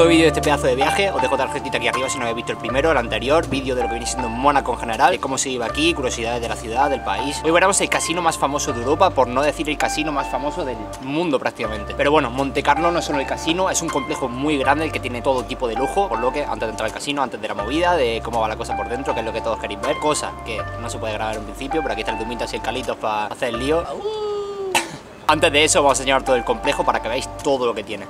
segundo vídeo de este pedazo de viaje. Os dejo tarjetita aquí arriba si no habéis visto el primero, el anterior, vídeo de lo que viene siendo Mónaco en general, de cómo se iba aquí, curiosidades de la ciudad, del país. Hoy veremos el casino más famoso de Europa, por no decir el casino más famoso del mundo prácticamente. Pero bueno, Monte Carlo no es solo el casino, es un complejo muy grande el que tiene todo tipo de lujo, por lo que antes de entrar al casino, antes de la movida, de cómo va la cosa por dentro, que es lo que todos queréis ver, cosa que no se puede grabar en principio, pero aquí está el Dumitas y el Calitos para hacer el lío. Antes de eso vamos a enseñar todo el complejo para que veáis todo lo que tiene.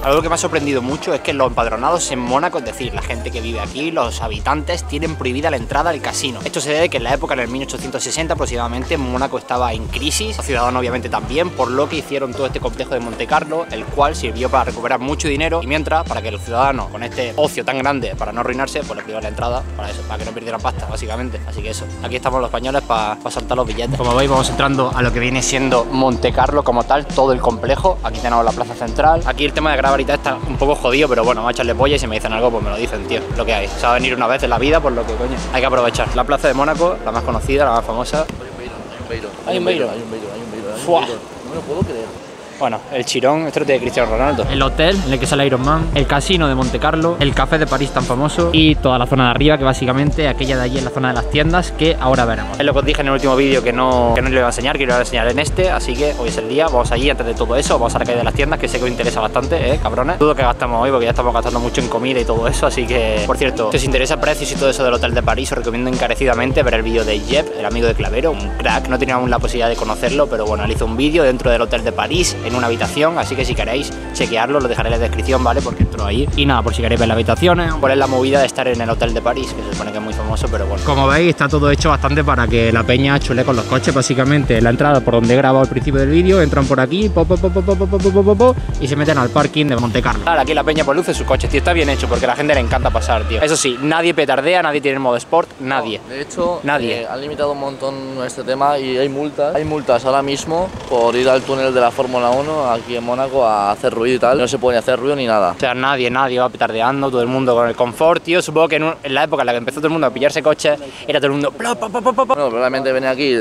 Algo que me ha sorprendido mucho es que los empadronados en Mónaco, es decir, la gente que vive aquí, los habitantes, tienen prohibida la entrada al casino. Esto se debe a que en la época, en el 1860 aproximadamente, Mónaco estaba en crisis, los ciudadanos obviamente también, por lo que hicieron todo este complejo de Monte Carlo, el cual sirvió para recuperar mucho dinero y mientras, para que los ciudadanos, con este ocio tan grande, para no arruinarse, pues les privaron la entrada, para eso, para que no perdieran pasta, básicamente. Así que eso, aquí estamos los españoles para saltar los billetes. Como veis, vamos entrando a lo que viene siendo Monte Carlo como tal, todo el complejo. Aquí tenemos la plaza central, aquí el tema de ahorita está un poco jodido, pero bueno, me voy a echarle polla y si me dicen algo, pues me lo dicen, tío, lo que hay. O se va a venir una vez en la vida, por lo que coño, hay que aprovechar. La plaza de Mónaco, la más conocida, la más famosa. Hay un beiro. No lo puedo creer. Bueno, el Chirón, esto es de Cristiano Ronaldo. El hotel en el que sale Iron Man, el casino de Monte Carlo, el café de París tan famoso y toda la zona de arriba, que básicamente aquella de allí es la zona de las tiendas, que ahora veremos. Es lo que os dije en el último vídeo que no le iba a enseñar, que lo iba a enseñar en este, así que hoy es el día, vamos allí antes de todo eso, vamos a la calle de las tiendas, que sé que os interesa bastante, cabrones. Dudo que gastamos hoy porque ya estamos gastando mucho en comida y todo eso, así que, por cierto, si os interesa precios y todo eso del hotel de París, os recomiendo encarecidamente ver el vídeo de Jeb, el amigo de Clavero, un crack. No tenía aún la posibilidad de conocerlo, pero bueno, él hizo un vídeo dentro del hotel de París, en una habitación, así que si queréis chequearlo, lo dejaré en la descripción, ¿vale? Porque entró ahí. Y nada, por si queréis ver las habitaciones, cuál es la movida de estar en el hotel de París, que se supone que es muy famoso, pero bueno. Como veis, está todo hecho bastante para que la peña chule con los coches, básicamente. La entrada por donde he grabado al principio del vídeo, entran por aquí, y se meten al parking de Monte Carlo. Claro, aquí la peña por luce sus coches, tío, está bien hecho, porque a la gente le encanta pasar, tío. Eso sí, nadie petardea, nadie tiene el modo sport, nadie. No, de hecho, nadie. Han limitado un montón este tema y hay multas ahora mismo por ir al túnel de la Fórmula 1 aquí en Mónaco a hacer ruido y tal, no se puede hacer ruido ni nada. O sea, nadie va petardeando, todo el mundo con el confort, tío. Supongo que en la época en la que empezó todo el mundo a pillarse coches, era todo el mundo... Bueno, realmente venía aquí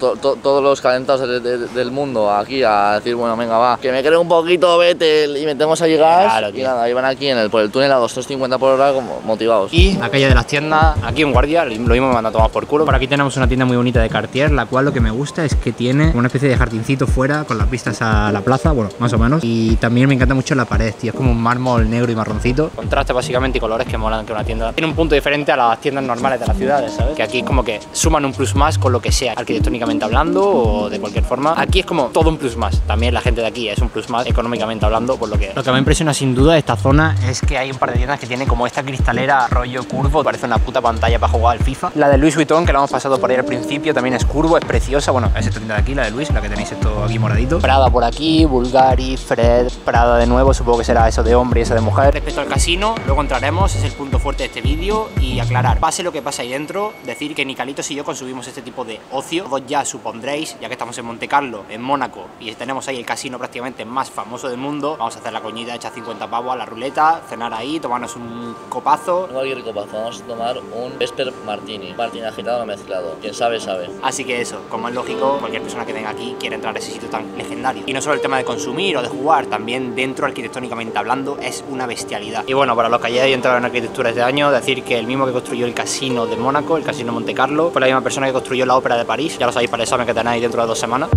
todos los calentados del mundo aquí a decir, bueno, venga, va, que me creo un poquito, vete, y metemos a llegar. Claro, y nada, iban aquí por el túnel a 250 por hora como motivados. Y la calle de las tiendas, aquí un guardia, lo mismo me manda a tomar por culo. Por aquí tenemos una tienda muy bonita de Cartier, la cual lo que me gusta es que tiene una especie de jardincito fuera con las vistas a la plaza, bueno, más o menos. Y también me encanta mucho la pared, tío, es como un mármol negro y marroncito, contraste básicamente y colores que molan, que una tienda tiene un punto diferente a las tiendas normales de las ciudades, ¿sabes? Que aquí como que suman un plus más con lo que sea, arquitectónicamente hablando o de cualquier forma. Aquí es como todo un plus más, también la gente de aquí es un plus más económicamente hablando, por lo que... Lo que me impresiona sin duda de esta zona es que hay un par de tiendas que tienen como esta cristalera rollo curvo, parece una puta pantalla para jugar al FIFA. La de Louis Vuitton, que la hemos pasado por ahí al principio, también es curvo, es preciosa, bueno, es esta tienda de aquí, la de Louis, la que tenéis esto aquí moradito. Prada por aquí, Bulgari, Fred, Prada de nuevo, supongo que será eso de hombre y eso de mujer. Respecto al casino, luego entraremos, es el punto fuerte de este vídeo, y aclarar, pase lo que pase ahí dentro, decir que ni Calitos y yo consumimos este tipo de ocio. Vos ya supondréis, ya que estamos en Monte Carlo, en Mónaco, y tenemos ahí el casino prácticamente más famoso del mundo, vamos a hacer la coñita hecha 50 pavos a la ruleta, cenar ahí, tomarnos un copazo. No cualquier copazo, vamos a tomar un Vesper Martini, agitado o mezclado, quien sabe, sabe. Así que eso, como es lógico, cualquier persona que venga aquí quiere entrar a ese sitio tan legendario. Y no solo el tema de consumir o de jugar, también dentro arquitectónicamente hablando es una bestialidad. Y bueno, para los que hayáis entrado en arquitectura este año, decir que el mismo que construyó el casino de Mónaco, el casino de Monte Carlo, fue la misma persona que construyó la ópera de París, ya lo sabéis para el examen que tenéis dentro de 2 semanas.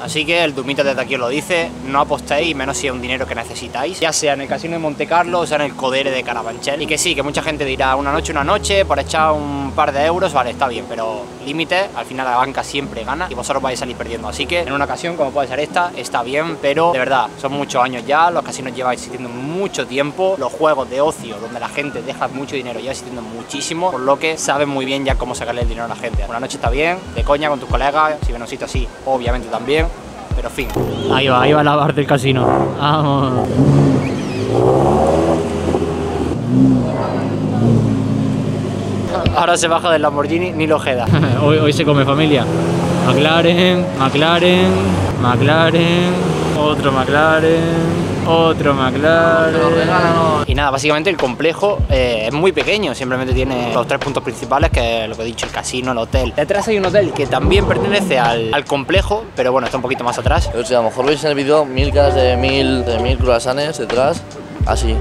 Así que el Dumita desde aquí os lo dice, no apostéis, menos si es un dinero que necesitáis, ya sea en el casino de Monte Carlo o sea en el Codere de Carabanchel. Y que sí, que mucha gente dirá una noche, por echar un par de euros, vale, está bien, pero límite, al final la banca siempre gana y vosotros vais a salir perdiendo. Así que en una ocasión como puede ser esta, está bien, pero de verdad, son muchos años ya, los casinos llevan existiendo mucho tiempo, los juegos de ocio donde la gente deja mucho dinero lleva existiendo muchísimo, por lo que saben muy bien ya cómo sacarle el dinero a la gente. Una noche está bien, de coña con tus colegas, si ven un sitio así, obviamente también. Pero fin. Ahí va la bar del casino. Vamos. Ahora se baja del Lamborghini Nil Ojeda. Hoy se come familia. McLaren, McLaren, McLaren, otro McLaren. Otro McLaren. Y nada, básicamente el complejo es muy pequeño, simplemente tiene los tres puntos principales, que es lo que he dicho, el casino, el hotel. Detrás hay un hotel que también pertenece al complejo, pero bueno, está un poquito más atrás. O sea, a lo mejor veis en el vídeo mil croissants detrás, así.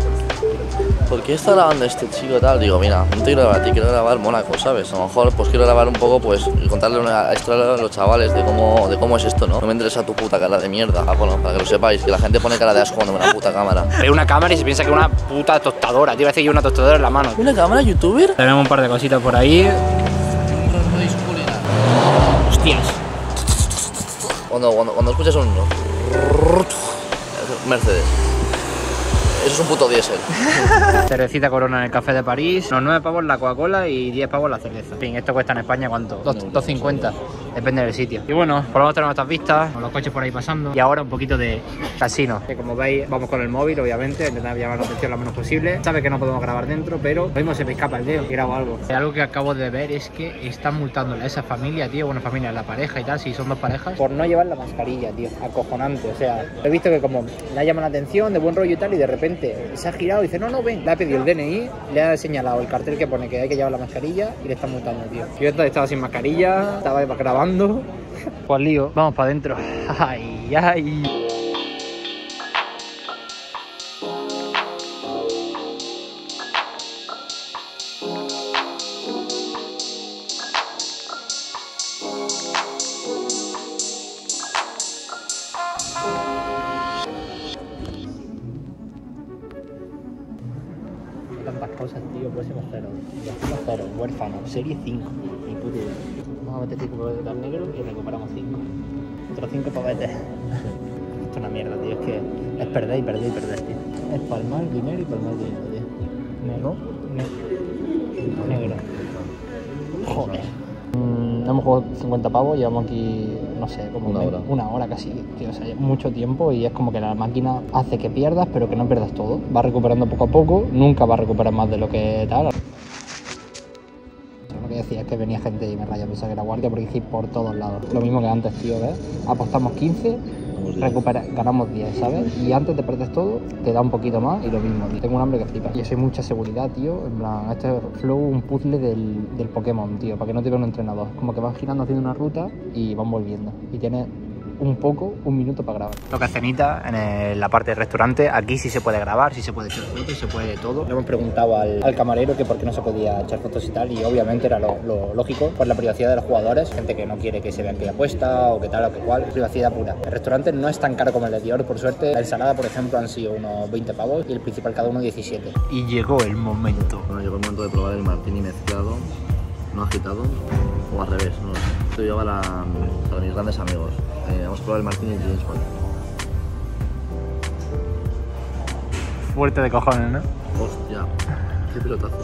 ¿Por qué está grabando este chico tal? Digo, mira, no te quiero grabar, te quiero grabar Mónaco, ¿sabes? A lo mejor pues quiero grabar un poco, pues, y contarle una historia a los chavales de cómo es esto, ¿no? No me interesa tu puta cara de mierda, Apolo, para que lo sepáis, que la gente pone cara de asco cuando ve una puta cámara. Ve una cámara y se piensa que es una puta tostadora, te iba a decir que una tostadora en la mano. ¿Una cámara youtuber? Tenemos un par de cositas por ahí. Hostias. Cuando escuchas un... Mercedes. Eso es un puto diésel. Cervecita Corona en el café de París. Unos 9 pavos la Coca-Cola y 10 pavos la cerveza. En fin, esto cuesta en España, ¿cuánto? 2,50. Depende del sitio. Y bueno, por lo menos tenemos estas vistas, con los coches por ahí pasando. Y ahora un poquito de casino. Que como veis, vamos con el móvil, obviamente. Intentar llamar la atención lo menos posible. Sabe que no podemos grabar dentro, pero lo mismo se me escapa el dedo y grabo algo. Algo que acabo de ver es que están multándola a esa familia, tío. Bueno, familia, la pareja y tal, si son dos parejas. Por no llevar la mascarilla, tío. Acojonante. O sea, he visto que como la llaman la atención, de buen rollo y tal, y de repente se ha girado y dice, no, no, ven. Le ha pedido el DNI, le ha señalado el cartel que pone que hay que llevar la mascarilla y le está multando, tío. Yo estaba sin mascarilla, estaba grabando. Pues lío, vamos para adentro. Ay, ay. Serie 5, mi puto. Vamos a meter 5 pavetes al negro y recuperamos 5. Otros 5 pavetes. Esto es una mierda, tío. Es que es perder y perder y perder, tío. Es palmar dinero y palmar dinero, tío. Negro, negro, negro. Joder. Hemos jugado 50 pavos, llevamos aquí, no sé, como una hora casi, tío. O sea, mucho tiempo y es como que la máquina hace que pierdas, pero que no pierdas todo. Va recuperando poco a poco, nunca va a recuperar más de lo que tal. Decía que venía gente y me rayaba, pensaba que era guardia porque hice por todos lados. Lo mismo que antes, tío, ¿ves? Apostamos 15, ganamos 10, ¿sabes? Y antes te perdes todo, te da un poquito más y lo mismo, tío. Tengo un hambre que flipa. Y eso hay mucha seguridad, tío. En plan, este es flow, un puzzle del Pokémon, tío, para que no te vea un entrenador. Como que van girando haciendo una ruta y van volviendo. Y tienes un minuto para grabar. Toca cenita en la parte del restaurante. Aquí sí se puede grabar, sí se puede echar fotos, se puede todo. Le hemos preguntado al camarero que por qué no se podía echar fotos y tal, y obviamente era lo lógico, por la privacidad de los jugadores, gente que no quiere que se vean que apuesta o que tal o que cual, privacidad pura. El restaurante no es tan caro como el de Dior, por suerte. La ensalada, por ejemplo, han sido unos 20 pavos y el principal cada uno 17. Y llegó el momento. Bueno, llegó el momento de probar el martini mezclado, no agitado, o al revés, no lo sé. Esto yo para mis grandes amigos. Vamos a probar el martini y James Bond. Fuerte de cojones, ¿no? Hostia, qué pelotazo.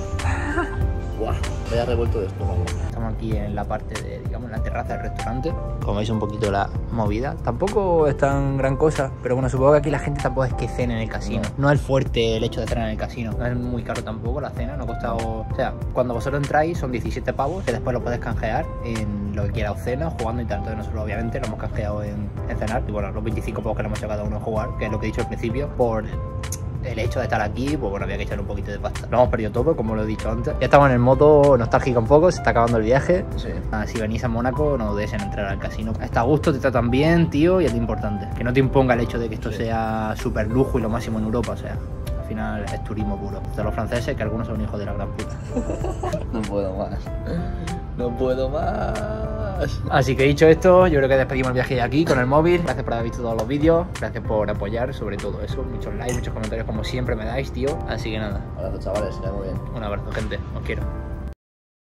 Guau, vaya revuelto de estómago. Estamos aquí en la parte de, digamos, la terraza del restaurante. Como veis un poquito la movida. Tampoco es tan gran cosa, pero bueno, supongo que aquí la gente tampoco es que cena en el casino. No es fuerte el hecho de cenar en el casino. No es muy caro tampoco la cena, no ha costado... O sea, cuando vosotros entráis son 17 pavos, que después lo podéis canjear en lo que quieras, cena, jugando y tal. Entonces nosotros obviamente lo hemos canjeado en cenar. Y bueno, los 25 pavos que le hemos echado cada uno a jugar, que es lo que he dicho al principio, por... el hecho de estar aquí, pues bueno, había que echar un poquito de pasta. Lo hemos perdido todo, como lo he dicho antes. Ya estamos en el modo nostálgico un poco, se está acabando el viaje. Sí. Ah, si venís a Mónaco, no dudéis en entrar al casino. Está a gusto, te tratan bien, tío, y es lo importante. Que no te imponga el hecho de que esto sea súper lujo y lo máximo en Europa, o sea, al final es turismo puro. De los franceses, que algunos son hijos de la gran puta. No puedo más. No puedo más. Así que dicho esto, yo creo que despedimos el viaje de aquí con el móvil. Gracias por haber visto todos los vídeos, gracias por apoyar, sobre todo eso. Muchos likes, muchos comentarios como siempre me dais, tío. Así que nada. Un abrazo, chavales, que vaya muy bien. Un abrazo, gente. Os quiero.